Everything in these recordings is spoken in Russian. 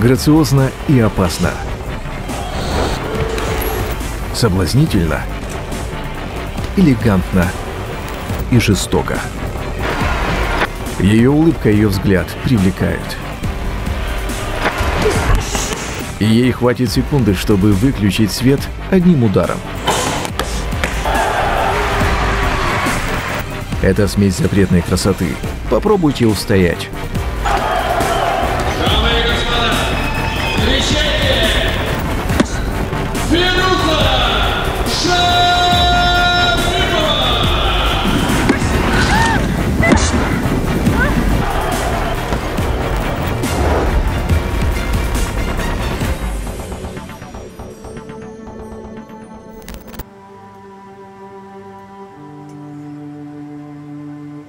грациозно и опасно. Соблазнительно, элегантно и жестоко. Ее улыбка, ее взгляд привлекают. И ей хватит секунды, чтобы выключить свет одним ударом. Это смесь запретной красоты. Попробуйте устоять. Дамы и господа, встречайте! Фируза Шарипова!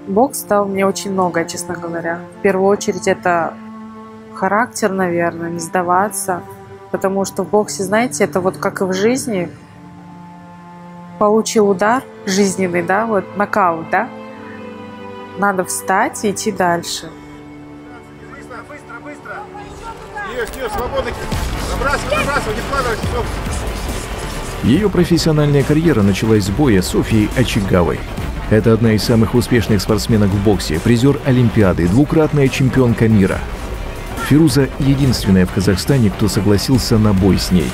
Бокс дал мне очень многое, честно говоря. В первую очередь это характер, наверное, не сдаваться. Потому что в боксе, знаете, это вот как и в жизни. Получил удар жизненный, да, вот нокаут, да. Надо встать и идти дальше. Быстро, быстро, быстро. Ешь, свободно. Забрасывай, забрасывай, не складывайся. Ее профессиональная карьера началась с боя с Софьей Очиговой. Это одна из самых успешных спортсменок в боксе, призер Олимпиады, двукратная чемпионка мира. Фируза единственная в Казахстане, кто согласился на бой с ней.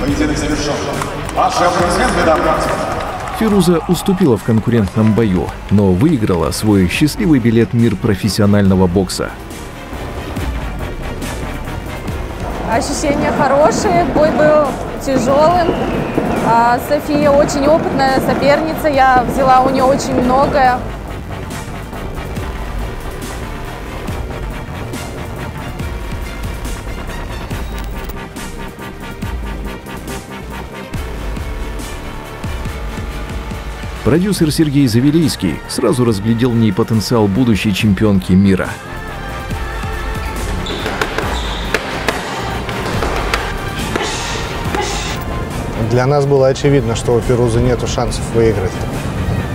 Поединок завершен. Ваши аплодисменты, дамы и господа. Фируза уступила в конкурентном бою, но выиграла свой счастливый билет в мир профессионального бокса. Ощущения хорошие, бой был тяжелым. София очень опытная соперница, я взяла у нее очень многое. Продюсер Сергей Завелийский сразу разглядел в ней потенциал будущей чемпионки мира. Для нас было очевидно, что у Фирузы нет шансов выиграть.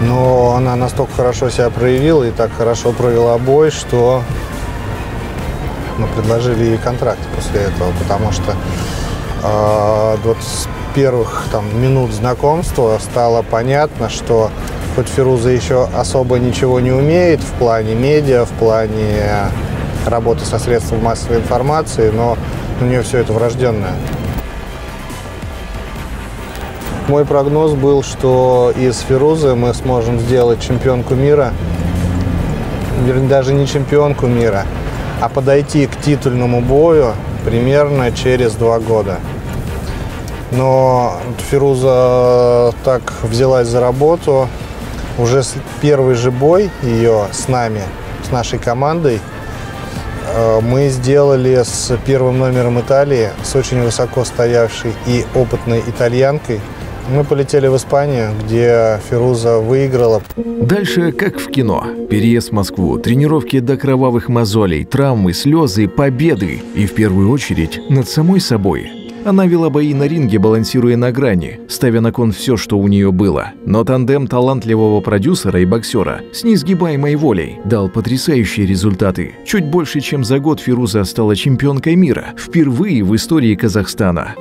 Но она настолько хорошо себя проявила и так хорошо провела бой, что мы предложили ей контракт после этого, потому что первых там минут знакомства стало понятно, что хоть Фируза еще особо ничего не умеет в плане медиа, в плане работы со средствами массовой информации, но у нее все это врожденное. Мой прогноз был, что из Фирузы мы сможем сделать чемпионку мира, вернее, даже не чемпионку мира, а подойти к титульному бою примерно через 2 года. Но Фируза так взялась за работу. Уже первый же бой ее с нами, с нашей командой, мы сделали с первым номером Италии, с очень высоко стоявшей и опытной итальянкой. Мы полетели в Испанию, где Фируза выиграла. Дальше как в кино. Переезд в Москву, тренировки до кровавых мозолей, травмы, слезы, победы. И в первую очередь над самой собой. Она вела бои на ринге, балансируя на грани, ставя на кон все, что у нее было. Но тандем талантливого продюсера и боксера с несгибаемой волей дал потрясающие результаты. Чуть больше, чем за год Фируза стала чемпионкой мира, впервые в истории Казахстана.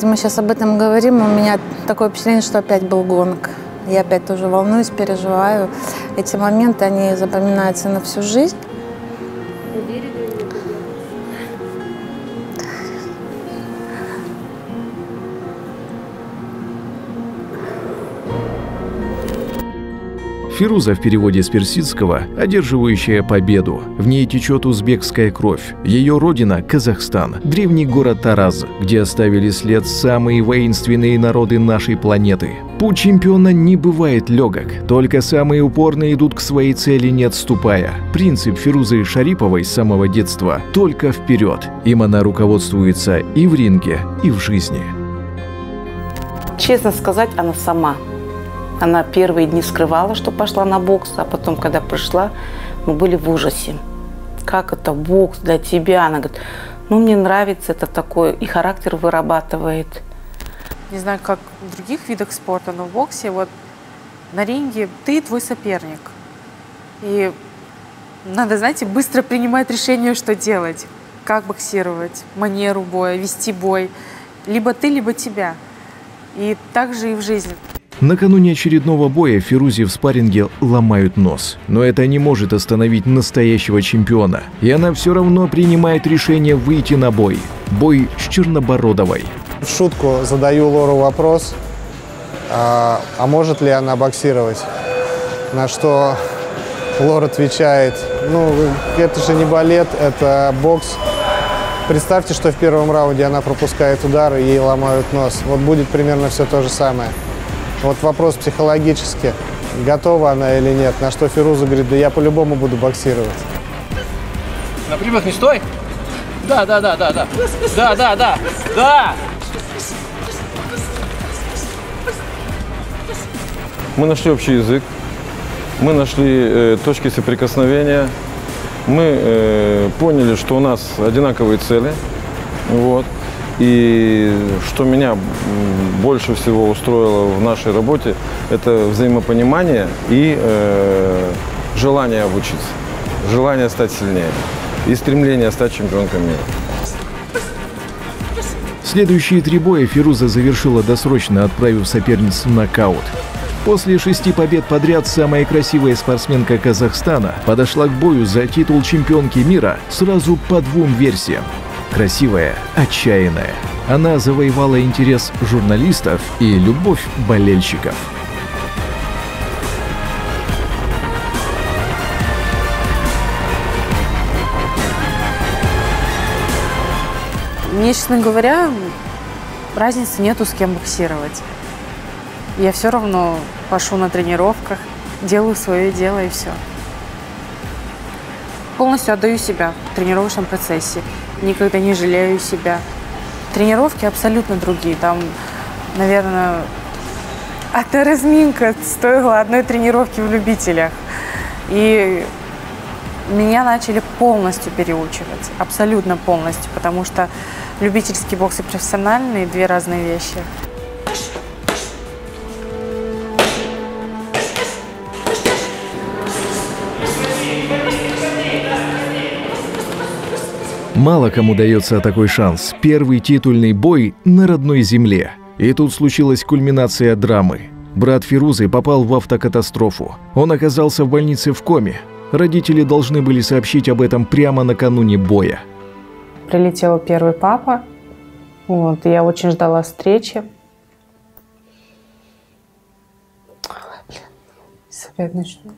Мы сейчас об этом говорим, у меня такое впечатление, что опять был гонг. Я опять тоже волнуюсь, переживаю. Эти моменты, они запоминаются на всю жизнь. Фируза, в переводе с персидского, одерживающая победу. В ней течет узбекская кровь. Ее родина – Казахстан, древний город Тараз, где оставили след самые воинственные народы нашей планеты. Путь чемпиона не бывает легок, только самые упорные идут к своей цели, не отступая. Принцип Фирузы Шариповой с самого детства – только вперед. Им она руководствуется и в ринге, и в жизни. Честно сказать, она сама. Она первые дни скрывала, что пошла на бокс, а потом, когда пришла, мы были в ужасе. Как это бокс для тебя? Она говорит, ну мне нравится это такое, и характер вырабатывает. Не знаю, как в других видах спорта, но в боксе вот на ринге ты твой соперник. И Надо, знаете, быстро принимать решение, что делать, как боксировать, манеру боя, вести бой. Либо ты, либо тебя. И так же и в жизни. Накануне очередного боя Фирузе в спарринге ломают нос. Но это не может остановить настоящего чемпиона. И она все равно принимает решение выйти на бой. Бой с Чернобородовой. В шутку задаю Лору вопрос, а может ли она боксировать? На что Лора отвечает: ну, это же не балет, это бокс. Представьте, что в первом раунде она пропускает удар и ей ломают нос. Вот будет примерно все то же самое. Вот вопрос психологически, готова она или нет, на что Фируза говорит: да я по-любому буду боксировать. На прямых не стой? Да! Мы нашли общий язык, мы нашли точки соприкосновения, мы поняли, что у нас одинаковые цели. Вот. И что меня больше всего устроило в нашей работе, это взаимопонимание и желание обучиться, желание стать сильнее и стремление стать чемпионкой мира. Следующие три боя Фируза завершила досрочно, отправив соперницу в нокаут. После 6 побед подряд самая красивая спортсменка Казахстана подошла к бою за титул чемпионки мира сразу по 2 версиям. Красивая, отчаянная. Она завоевала интерес журналистов и любовь болельщиков. Мне, честно говоря, разницы нету, с кем боксировать. Я все равно пошу на тренировках, делаю свое дело и все. Полностью отдаю себя в тренировочном процессе. Никогда не жалею себя. Тренировки абсолютно другие. Там, наверное, одна разминка стоила одной тренировки в любителях. И меня начали полностью переучивать. Абсолютно полностью. Потому что любительский бокс и профессиональный – 2 разные вещи. Мало кому дается такой шанс. Первый титульный бой на родной земле. И тут случилась кульминация драмы. Брат Фирузы попал в автокатастрофу. Он оказался в больнице в коме. Родители должны были сообщить об этом прямо накануне боя. Прилетел первый папа. Вот, я очень ждала встречи. Опять начну.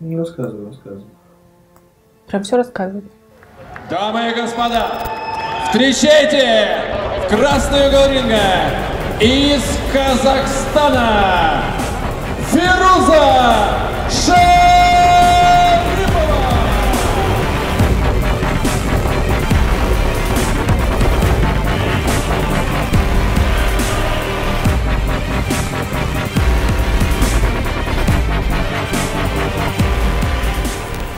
Не рассказывай, рассказывай. Прям все рассказывай. Дамы и господа, встречайте в красную галеринга из Казахстана Фируза Шарипова.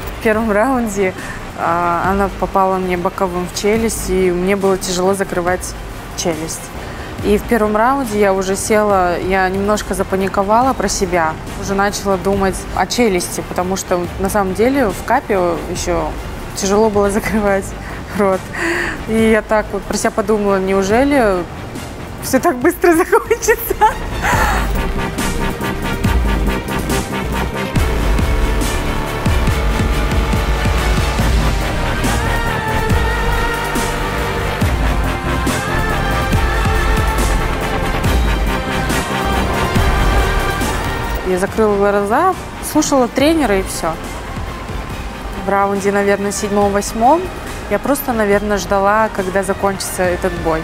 В первом раунде она попала мне боковым в челюсть, и мне было тяжело закрывать челюсть. И в первом раунде я уже села, я немножко запаниковала про себя, уже начала думать о челюсти, потому что на самом деле в капе еще тяжело было закрывать рот. И я так вот про себя подумала: неужели все так быстро закончится? Я закрыла глаза, слушала тренера и все. В раунде, наверное, 7-8 я просто, наверное, ждала, когда закончится этот бой.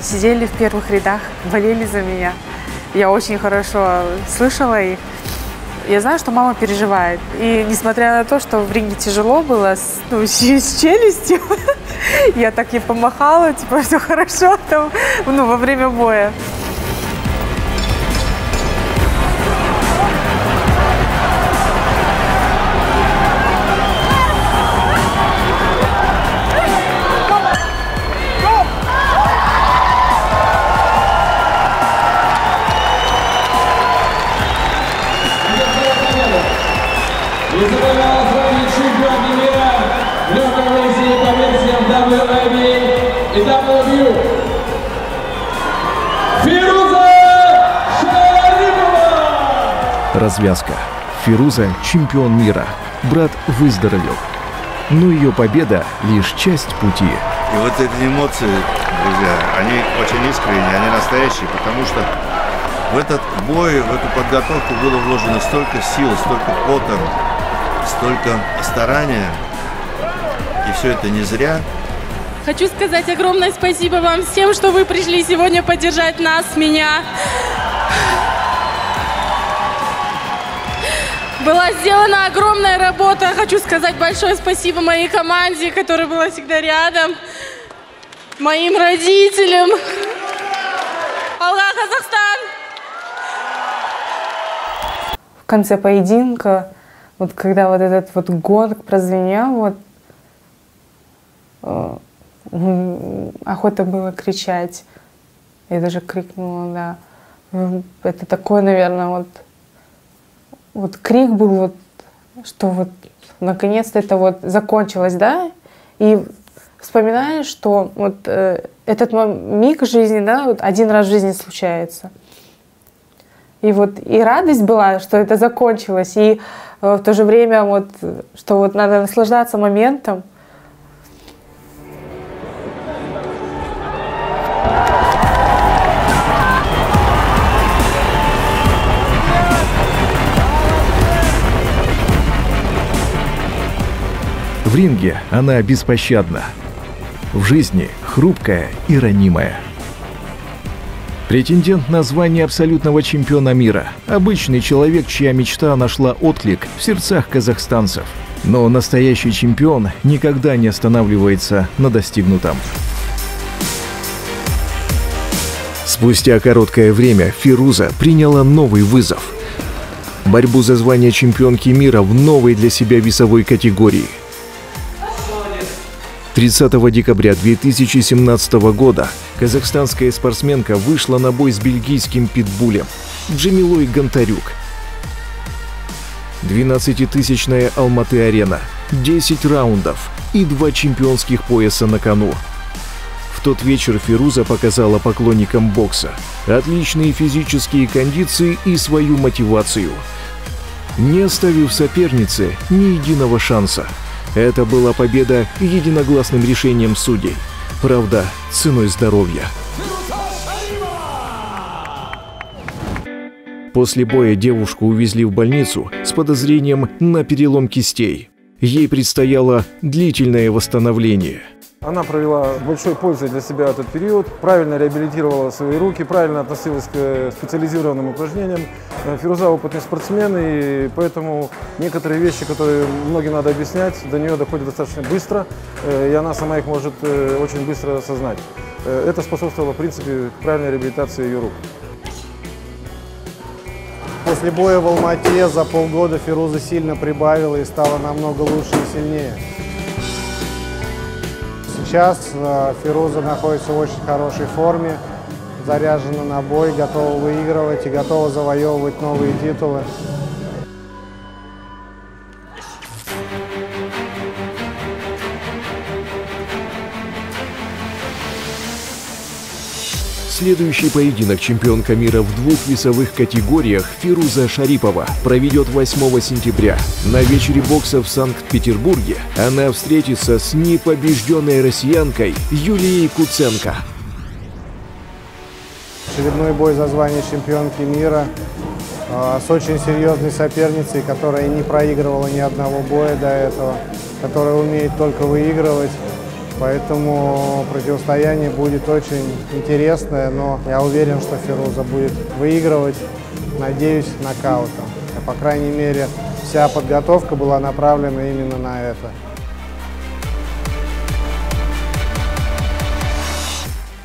Сидели в первых рядах, болели за меня. Я очень хорошо слышала их. Я знаю, что мама переживает. И несмотря на то, что в ринге тяжело было, с челюстью, я так ей помахала, типа, все хорошо там, ну, во время боя. команды WB и WB Фируза Шарипова. Развязка. Фируза – чемпион мира. Брат выздоровел. Но ее победа – лишь часть пути. И вот эти эмоции, друзья, они очень искренние, они настоящие, потому что в этот бой, в эту подготовку было вложено столько сил, столько пота, столько старания. И все это не зря. Хочу сказать огромное спасибо вам всем, что вы пришли сегодня поддержать нас, меня. Была сделана огромная работа. Хочу сказать большое спасибо моей команде, которая была всегда рядом, моим родителям. Аллах, Казахстан! В конце поединка, вот когда вот этот вот гонг прозвенел, вот охота было кричать. Я даже крикнула, да. Это такое, наверное, вот. Вот крик был, вот, что вот наконец-то это вот закончилось, да? И вспоминаешь, что вот этот миг жизни, да, вот один раз в жизни случается. И вот и радость была, что это закончилось, и в то же время вот, что вот надо наслаждаться моментом. В ринге она беспощадна, в жизни хрупкая и ранимая. Претендент на звание абсолютного чемпиона мира, обычный человек, чья мечта нашла отклик в сердцах казахстанцев. Но настоящий чемпион никогда не останавливается на достигнутом. Спустя короткое время Фируза приняла новый вызов. Борьбу за звание чемпионки мира в новой для себя весовой категории. 30 декабря 2017 года казахстанская спортсменка вышла на бой с бельгийским питбулем Джамилой Гонтарюк. 12-тысячная Алматы-Арена, 10 раундов и 2 чемпионских пояса на кону. В тот вечер Фируза показала поклонникам бокса отличные физические кондиции и свою мотивацию, не оставив сопернице ни единого шанса. Это была победа единогласным решением судей. Правда, ценой здоровья. После боя девушку увезли в больницу с подозрением на перелом кистей. Ей предстояло длительное восстановление. Она провела большой пользой для себя этот период, правильно реабилитировала свои руки, правильно относилась к специализированным упражнениям. Фируза опытный спортсмен, и поэтому некоторые вещи, которые многим надо объяснять, до нее доходят достаточно быстро, и она сама их может очень быстро осознать. Это способствовало, в принципе, правильной реабилитации ее рук. После боя в Алмате за полгода Фируза сильно прибавила и стала намного лучше и сильнее. Сейчас Фируза находится в очень хорошей форме, заряжена на бой, готова выигрывать и готова завоевывать новые титулы. Следующий поединок чемпионка мира в 2 весовых категориях Фируза Шарипова проведет 8 сентября. На вечере бокса в Санкт-Петербурге она встретится с непобежденной россиянкой Юлией Куценко. Очередной бой за звание чемпионки мира с очень серьезной соперницей, которая не проигрывала ни одного боя до этого, которая умеет только выигрывать. Поэтому противостояние будет очень интересное, но я уверен, что Фируза будет выигрывать, надеюсь, нокаутом. По крайней мере, вся подготовка была направлена именно на это.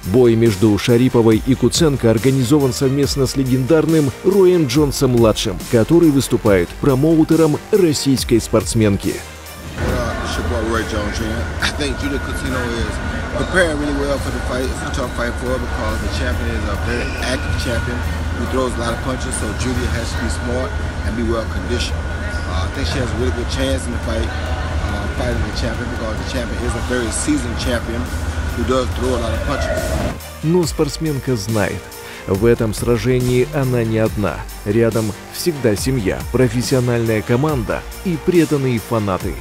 Бой между Шариповой и Куценко организован совместно с легендарным Роем Джонсом-младшим, который выступает промоутером российской спортсменки. Roy Jones Jr. I think Julia Coutinho is preparing really well for the fight. It's a tough fight for her because the champion is a very active champion who throws a lot of punches, so Julia has to be smart and be well conditioned. I think she has a really good chance in the fight. fighting the champion because the champion is a very seasoned champion who does throw a lot of punches. Но спортсменка знает, в этом сражении она не одна. Рядом всегда семья, профессиональная команда и преданные фанаты.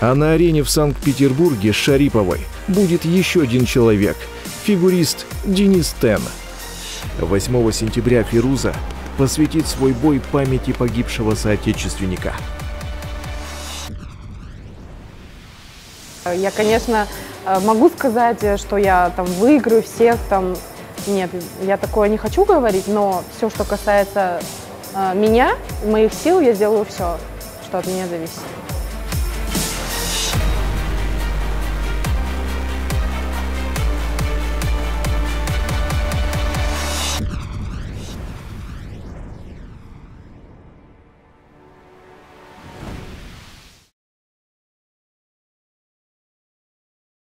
А на арене в Санкт-Петербурге с Шариповой будет еще один человек – фигурист Денис Тен. 8 сентября Фируза посвятит свой бой памяти погибшего соотечественника. Я, конечно, могу сказать, что я там выиграю всех, там нет, я такое не хочу говорить, но все, что касается меня, моих сил, я сделаю все, что от меня зависит.